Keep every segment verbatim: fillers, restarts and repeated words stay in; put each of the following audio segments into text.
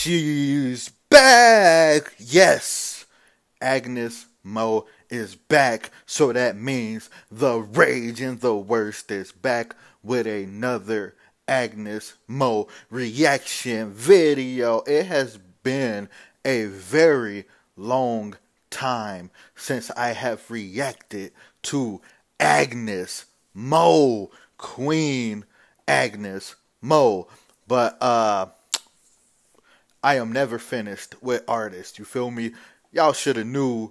She's back. Yes, Agnez Mo is back. So that means The Rage and The Worst is back with another Agnez Mo reaction video. It has been a very long time since I have reacted to Agnez Mo, Queen Agnez Mo, but uh I am never finished with artists, you feel me? Y'all should have knew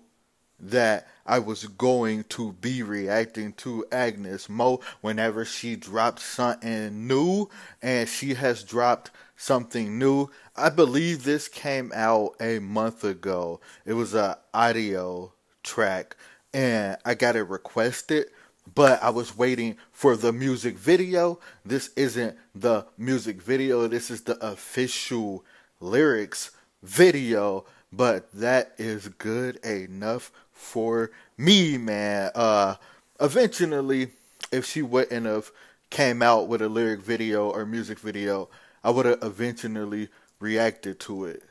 that I was going to be reacting to Agnez Mo whenever she dropped something new, and she has dropped something new. I believe this came out a month ago. It was an audio track, and I got it requested, but I was waiting for the music video. This isn't the music video. This is the official lyrics video, but that is good enough for me, man. Uh, eventually, if she wouldn't have came out with a lyric video or music video, I would have eventually reacted to it.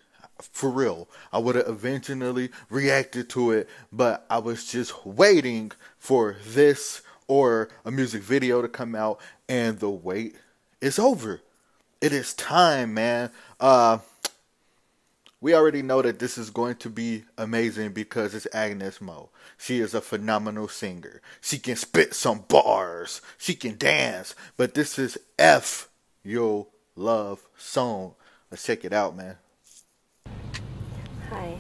For real, I would have eventually reacted to it, but I was just waiting for this or a music video to come out, and the wait is over. It is time, man. Uh, we already know that this is going to be amazing because it's Agnez Mo. She is a phenomenal singer. She can spit some bars. She can dance. But this is F Yo Love Song. Let's check it out, man. Hi.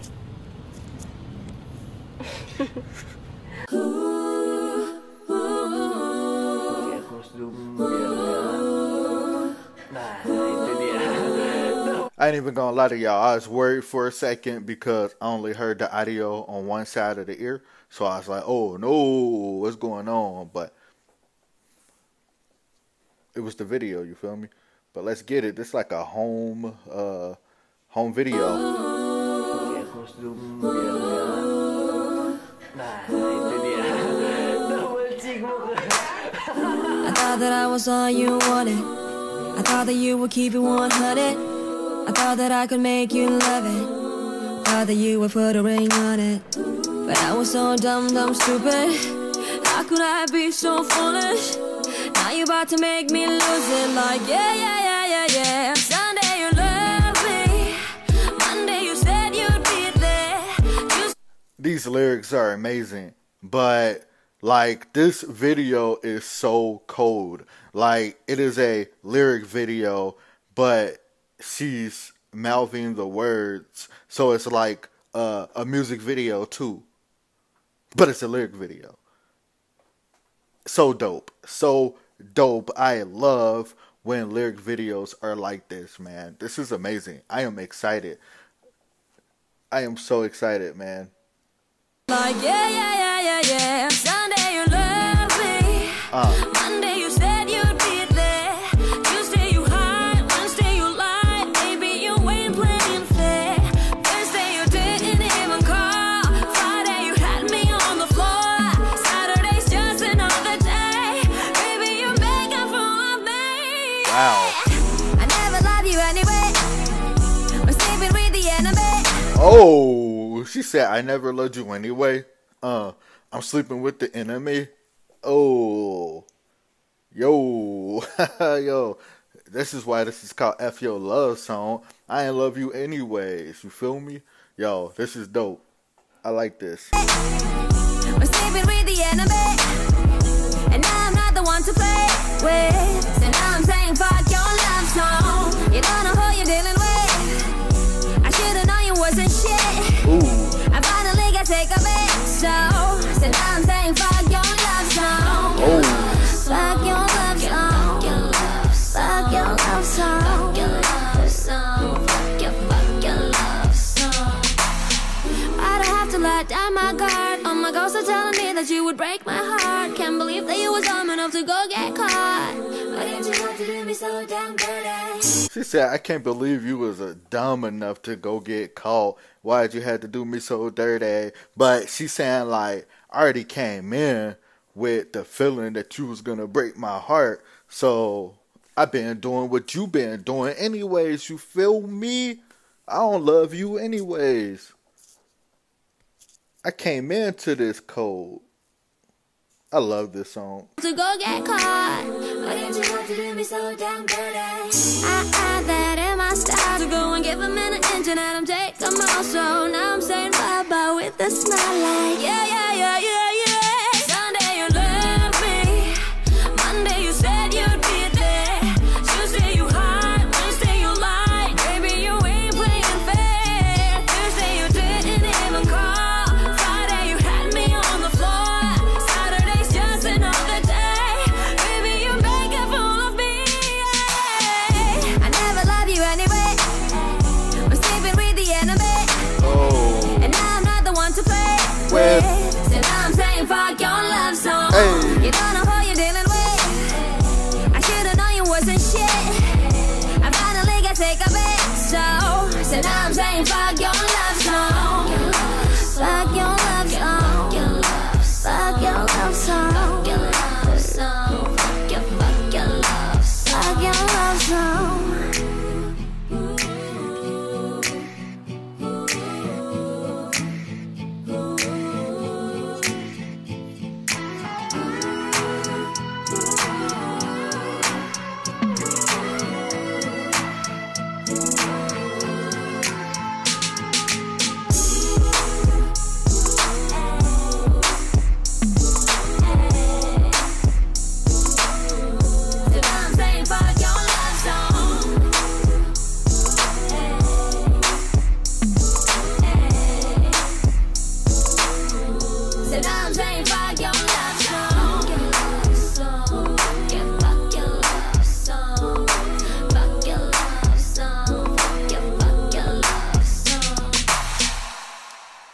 I ain't even gonna lie to y'all, I was worried for a second because I only heard the audio on one side of the ear. So I was like, oh no, what's going on? But it was the video, you feel me? But let's get it. This is like a home uh home video. I thought that I was all you wanted. I thought that you would keep it one hundred. I thought that I could make you love it. Thought that you would put a ring on it. But I was so dumb, dumb, stupid. How could I be so foolish? Now you're about to make me lose it. Like, yeah, yeah, yeah, yeah, yeah. Sunday you love me. Monday you said you'd be there. You... These lyrics are amazing. But, like, this video is so cold. Like, it is a lyric video, but she's mouthing the words, so it's like uh, a music video too, but it's a lyric video. So dope, so dope. I love when lyric videos are like this, man. This is amazing. I am excited. I am so excited, man. Like, yeah, yeah, yeah, yeah, yeah. Sunday you love me. Uh. Monday you said you'd be there. Tuesday you hide, Wednesday you lied, baby you ain't playing fair. Thursday you didn't even call, Friday you had me on the floor, Saturday's just another day, baby you make up for all me. Wow. I never love you anyway. We're sleeping with the enemy. Oh. She said, I never loved you anyway. Uh, I'm sleeping with the enemy. Oh. Yo. Yo. This is why this is called F Yo Love Song. I ain't love you anyways. You feel me? Yo, this is dope. I like this. We're sleeping with the enemy. And I'm not the one to play with. So now I'm saying fuck your love song. You don't know who you're dealing with. I should've known you wasn't shit. Ooh. I finally got take a bit, so so now I'm saying fuck your love song. Oh. Fuck your love song. Fuck your love song. Fuck your love song. Fuck your fuck your love song. Why'd I have to let down my guard? All my girls are telling me that you would break my heart. Can't believe that you was dumb enough to go get caught. Why did you have to do me so damn dirty? She said, I can't believe you was a dumb enough to go get caught. Why'd you have to do me so dirty? But she saying, like, I already came in with the feeling that you was going to break my heart. So I've been doing what you been doing anyways. You feel me? I don't love you anyways. I came into this cold. I love this song. To go get caught. Why did you have to do me so damn dirty? I had that in my style. To go and give him an inch and I'm take them all. So now I'm saying bye bye with a smile like yeah, yeah, yeah, yeah, yeah. Sunday you love me. Monday you said you'd be there. Tuesday you hide. Wednesday you lie. Baby, you ain't playing fair. Thursday you didn't even call. Friday you had me on the floor. Saturday's just another day. Baby, you make a fool of me. I never love you anyway. I'm sleeping with the enemy. Oh. And I'm not the one to play with. So now I'm saying fuck your love song. Hey. You don't know who you're dealing with. I should've known you wasn't shit. I finally got take a bit. So, so now I'm saying fuck your love song. Fuck your love song. Fuck your love song. Fuck your love song. Fuck your fuck your love song. Fuck your love song.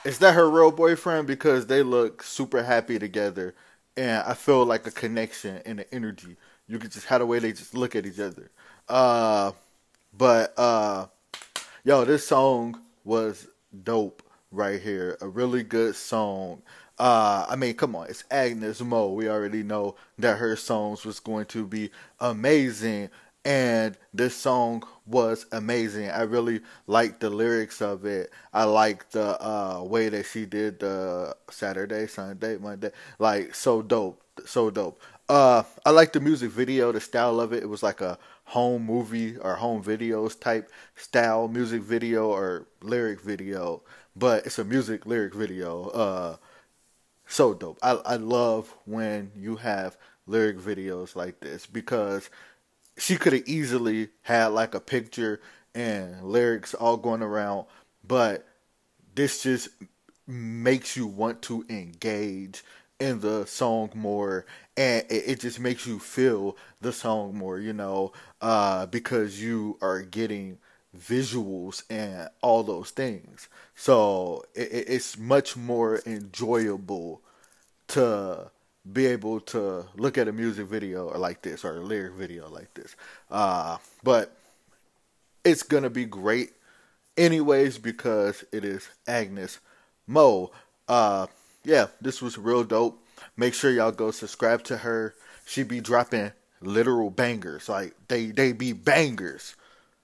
Is that her real boyfriend? Because they look super happy together, and I feel like a connection and an energy. You could just have the way they just look at each other. Uh, but uh, yo, this song was dope right here. A really good song. Uh, I mean, come on, it's Agnez Mo. We already know that her songs was going to be amazing. And this song was amazing. I really liked the lyrics of it. I liked the uh, way that she did the Saturday, Sunday, Monday. Like, so dope. So dope. Uh, I liked the music video, the style of it. It was like a home movie or home videos type style music video or lyric video. But it's a music lyric video. Uh, so dope. I, I love when you have lyric videos like this because she could have easily had like a picture and lyrics all going around, but this just makes you want to engage in the song more, and it just makes you feel the song more, you know, uh, because you are getting visuals and all those things. So it, it's much more enjoyable to be able to look at a music video or like this or a lyric video like this. Uh, but it's going to be great anyways because it is Agnez Mo. Uh, yeah, this was real dope. Make sure y'all go subscribe to her. She be dropping literal bangers. Like, they, they be bangers.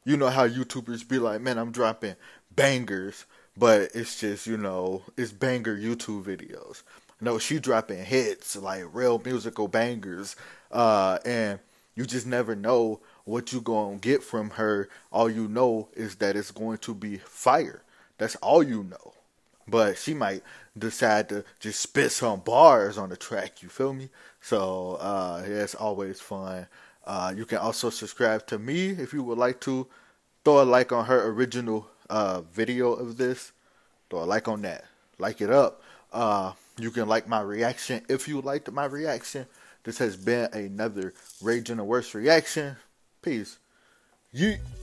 You know how YouTubers be like, man, I'm dropping bangers. But it's just, you know, it's banger YouTube videos. No, she dropping hits, like real musical bangers. Uh, and you just never know what you going to get from her. All you know is that it's going to be fire. That's all you know. But she might decide to just spit some bars on the track. You feel me? So, uh, yeah, it's always fun. Uh, you can also subscribe to me if you would like to. Throw a like on her original uh, video of this. Throw a like on that. Like it up. Uh, you can like my reaction if you liked my reaction. This has been another Rage and the Worst reaction. Peace. Yeet.